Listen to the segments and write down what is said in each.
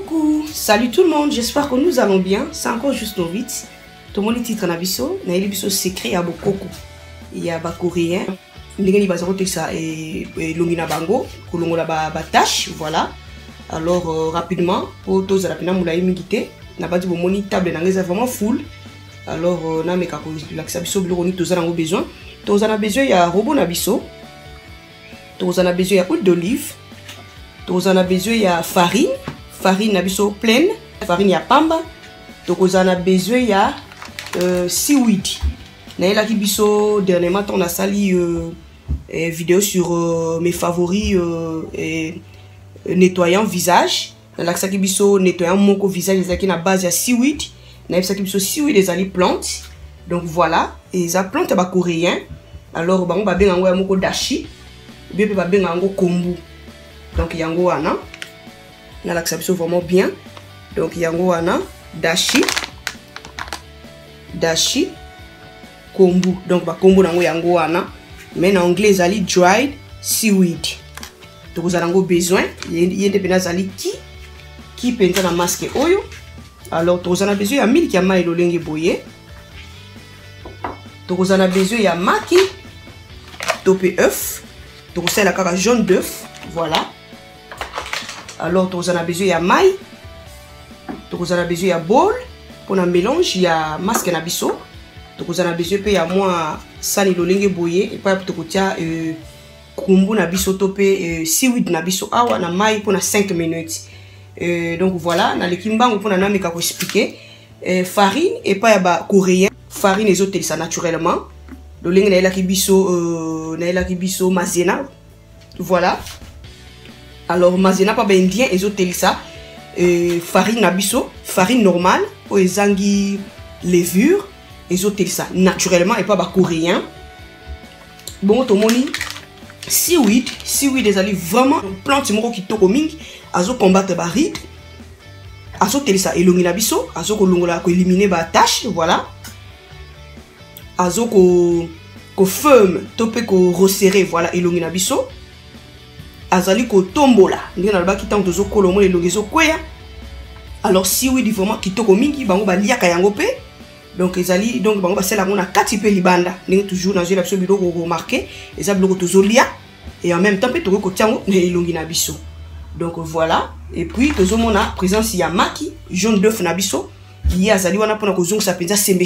Coucou, salut tout le monde, j'espère que nous allons bien. C'est encore juste nos vite. Tout le monde est titre en abisso, na elibisso secret à bokoko. Il y a ba coréen, ngeli ba zarote ça et longina bango, kolongola ba tâche, voilà. Alors rapidement, pour tous rapidement moulaye mingité, na ba di bo moni table na ngeza vraiment full. Alors na meka ko relaxa biso biloko ni tozana ngo besoin. Tozana besoin ya robot na biso. Tozana besoin ya huile d'olive. Tozana besoin ya farine. Farine nabiso pleine, farine ya pamba. Donc on a besoin ya seaweed. Naila ki biso dernièrement on a sali vidéo sur mes favoris nettoyant visage. Naila ki biso nettoyant moko visage ezaki na base ya seaweed. Naila ki biso seaweed ezali plante. Donc voilà, et za plante ba coréen. Alors bango ba benga ngo ya moko dashi. Bien pe ba benga ngo kombu. Donc yango wana na l'acception vraiment bien. Donc yango wana dashi kombu. Donc ba kombu nango yango wana, mais en anglais ali dried seaweed. Donc vous avez besoin yende pena ali qui penta na masque oyo. Alors vous avez besoin ya milk ya mai lolenge boye. Donc vous avez besoin ya maki topé œuf. Donc c'est la caca jaune d'œuf, voilà. Alors, tu as besoin de maille, tu as besoin de bol pour un mélange, il y a masque na biso, tu as besoin de moi sali lolinge boye et pas pour tu as kombu na biso topé seaweed na biso awa na maille pour 5 minutes. Donc voilà, na le kimbango pour na mika ko expliquer farine et pas ba coréen, farine les autres ça naturellement. Lolinge na la biso mazena. Voilà. Alors, mazena pas bien indien, ezotel ça. Farine nabiso, farine normale, ou ezangi levure, ezotel ça naturellement et pas bah coréen. Bon, tout le monde, seaweed, ezali vraiment plante moko kitoko mingi, azo combattre bah ride, azo tel ça éliminer nabiso, azo kolongola ko éliminer bah tache, voilà. Azo ko ferme, topé ko resserrer, voilà, éliminer nabiso. Azali ko tombola ngi na ba kitango tozo kolomo le logezo kwea. Alors si oui vraiment kitoko mingi bango ba liaka yango pe. Donc ezali donc bango ba sela ngona kati pe libanda ngi toujours na jeu la biso biloko remarquer ezali biloko tozo lia et en même temps pe toko tiango ne elongi na biso. Donc voilà, et puis tozo mona présence ya maki jaune d'œuf na biso qui azali wana pona ko zongsa penza sembe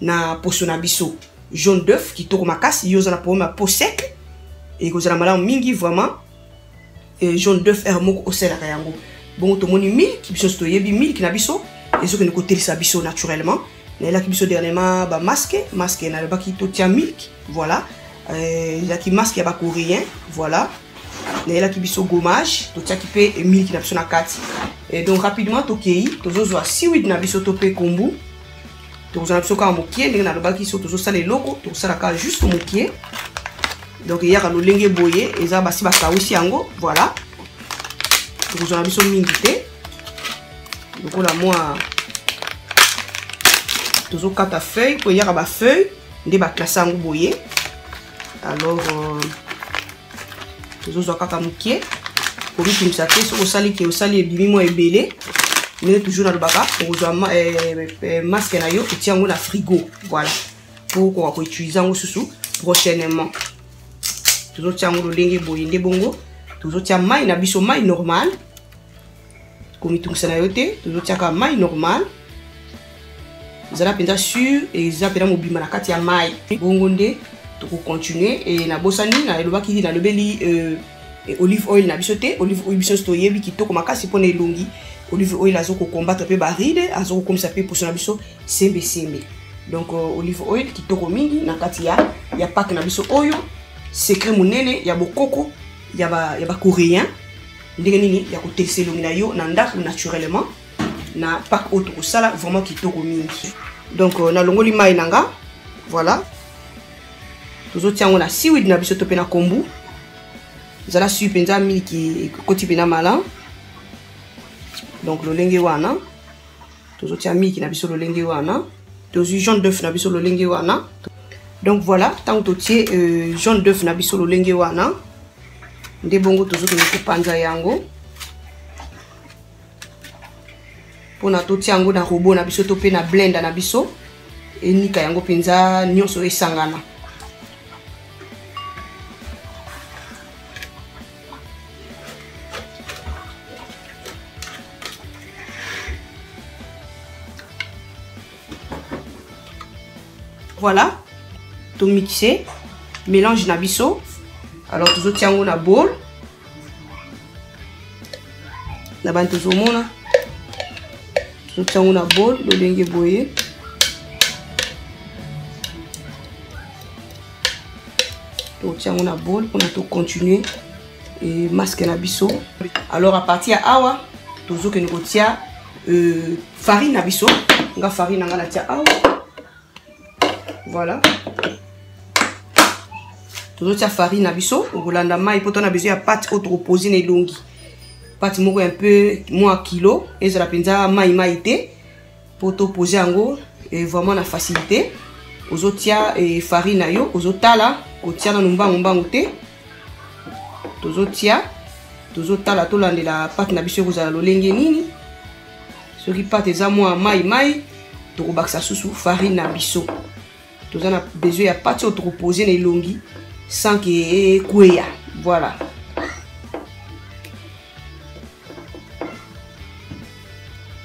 na poso na biso jaune d'œuf kitoko makasi yoza na poma po sec et ko zala malamu mingi vraiment. Jaune d'œuf hermoko osela kayango. Bon to moni milk biso toyebi milk na biso ezoke ne kotel sa biso naturellement. Na la ki biso dernièrement ba masque na le ba ki to tia milk, voilà. La ki masque ya ba coréen, voilà. Na la ki biso gommage to tia ki pe milk na biso na kati. Et donc rapidement to kei to zo a seaweed na biso to pe kombu. To zo na biso ka mokie ndenge na le ba ki so to zo sala loko to sala ka juste mokie. Donc il y a le linge boyé et ça basi basa aussi yango, voilà. Donc on a mis son mingité. Donc on a moi toujours quatre feuilles pour y a ba feuille des ba classer yango boyé. Alors toujours quatre moukier pour lui qui s'attend sur au sali bimimo et belé. Mais toujours dans le baka pour jouer masque na yo et tiens on la frigo, voilà. Pour qu'on va utiliser en sous prochainement. Toujours tiens on le linge boyé des bongo. Toujours tiens maï na biso maï normal. Comme tout ça na yoté. Toujours tiens ka maï normal. Zala penda sur et zala penda mobima na kati ya maï. Bongo ndé. Tu peux continuer et na bosani na le ba ki na le beli olive oil na biso té. Olive oil biso stoyé bi ki to ko makasi pona elongi. Olive oil azo ko combattre pe baride, azo comme ça pe pour na biso sembe. Donc olive oil ki to ko mingi na kati ya pack na biso oyo. Secret monene ya bokoko ya ba coréen ndenge nini ya ko tester longina yo na ndaku naturellement na pack autre ko sala vraiment kitoko mingi. Donc na longoli mai nanga, voilà. Tozo tiango na seaweed na biso topena kombu. Zala supe nza miliki koti pena mala. Donc lolenge wana tozo tia miliki na biso lolenge wana tozo jaune d'œuf na biso lolenge wana. Donc voilà, tant que tu es jaune d'œuf na biso lolenge wana, ndebongo tozo ko panza yango. pour na toti yango na robot na biso to pe na blender na biso et nika yango penza nyonso esangana. Voilà, tout mixé, mélange na biso. Alors toujours tiens on a bol. La bande toujours mona. Toujours tiens on a bol, le linge boyer. Toujours tiens on a bol, on a tout continué et masque na biso. Alors à partir à awa, toujours que nous retient farine na biso. On a farine on a la tia awa. Voilà. Toujours la farine à biso. Au Rwanda, il faut besoin de pâte autre opposée et longue. Pâte un peu moins kilo. Et ça la pinza maïmaïté pour opposer en gros et vraiment la facilité. Aux autres et farine à yo. Aux autres là, au tiers dans nos thé. Toujours là, tout l'an de la pâte na biso vous allez le lingénini. Ceux qui pâte les amours maïmaï, toujours baxa sous farine à biso. Tout ça n'a besoin de pas trop poser les longues sans que couille. Voilà.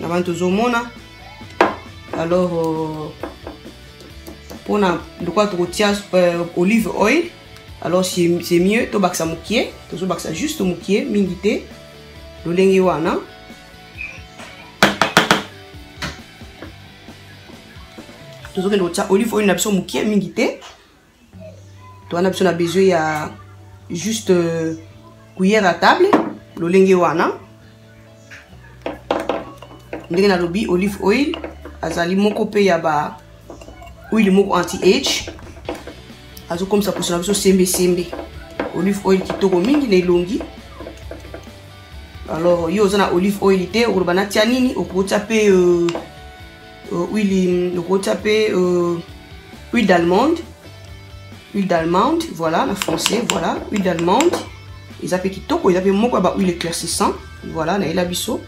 Avant tout ça, alors pour le quoi tu retiens olive oil. Alors c'est mieux. Tu vas ça moukier. Tu vas ça juste moukier. Mingité. Le lingi wana. Toujours que nous avons olive oil, nous avons besoin mingité. Nous avons besoin juste cuillère à table. Le lingue wana. Nous avons besoin olive oil. Azali moko pe ya ba huile moko anti-age. Azo comme ça pour ça nous avons sembe sembe. Olive oil qui toko mingi ne longi. Alors yo zana olive oil ité urbana tianini okota pe huile, on taper huile d'allemande, voilà, la française, voilà, huile d'allemande. Ils appellent qui toko, ils appellent moko ba huile éclaircissant, voilà, na ila biso.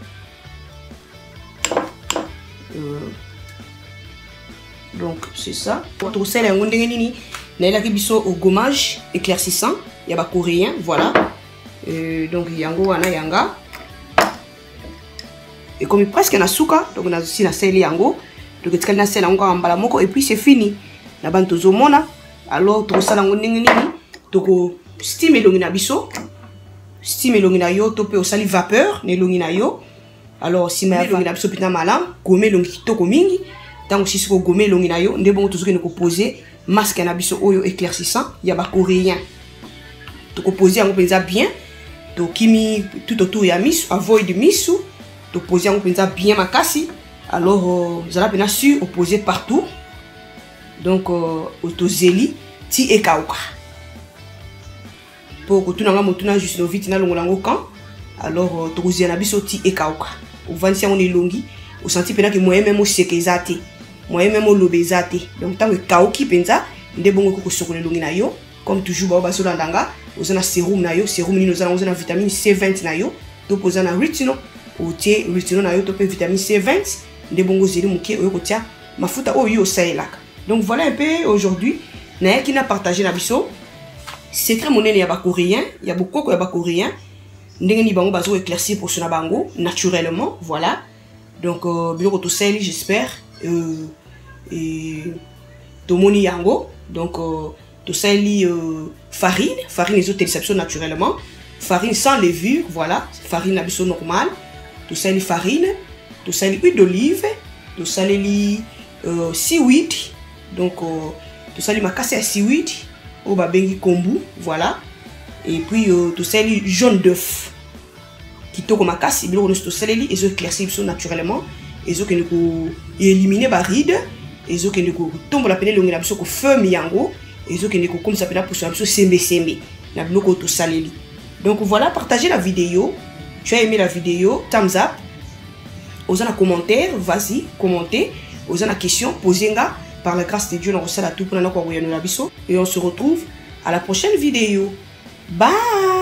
Donc c'est ça. Pour sel et ngonde nini, na ila ki biso au gommage éclaircissant, ya ba coréen, voilà. Donc yango wana yanga. Et comme presque na souka, donc on a aussi na sel yango. Donc est-ce qu'elle a celle encore en balamoko et puis c'est fini. La bande aux homona. Alors tout ça l'angon n'engi n'engi. Donc steam et l'ongina biso. Steam et l'ongina yo topé au sali vapeur ne l'ongina yo. Alors si ma l'ongina biso pina malam gomme l'ongi toko mingi. Tant aussi si ko gomme l'ongina yo ne bon tout ce que nous composer masque na biso oyo éclaircissant ya ba coréen. Donc composer on pensa bien. Donc kimi tout autour ya misu avoid misu. Donc poser on pensa bien makasi. Alors, vous allez bien sûr opposer partout. Donc, autozéli, ti et kaouka. Pour que tout le monde soit juste vite dans le camp. Alors, tout le monde soit ti et kaouka. Au ventre, on est longi. Au senti, pendant que moi-même, je sais que zate. Moi-même, je l'obésate. Donc, tant que kaouki, pensa, il est bon que sur le longi na yo. Comme toujours, baso landanga. Vous avez un sérum na yo. Sérum, nous avons une vitamine C20 na yo. Donc, vous avez un rétinol. Vous avez un rétinol na yo, topé vitamine C20. Des bons zéli ma fouta au yo sailak. Donc voilà un peu aujourd'hui, nae qui n'a partagé la biso. C'est très monnaie y a pas coréen, y a beaucoup quoi y a pas coréen. N'engeni bango baso éclairci pour son abango naturellement, voilà. Donc bien que tout saili j'espère et tomoni yango. Donc tout saili farine les autres exceptions naturellement, farine sans levure, voilà, farine abisso normale, tout saili farine. Tout ça les huiles d'olive, tout ça les seaweed, donc tout ça les macassé à seaweed, au babengi kombu, voilà, et puis tout ça les jaune d'œuf, qui toque macassé, ils ont tout ça les et ils éclaircissent naturellement, ils ont que nous éliminer baride, ils ont que nous tombe la peine longue la biso feu miango, ils ont que nous comme ça peine pour la biso sembe la biso tout ça les. Donc voilà, partagez la vidéo, tu as aimé la vidéo, thumbs up. Aux en commentaire, vas-y, commentez. Aux en questions, posez-la. Par la grâce de Dieu, on recèle à tout pour nous. Et on se retrouve à la prochaine vidéo. Bye!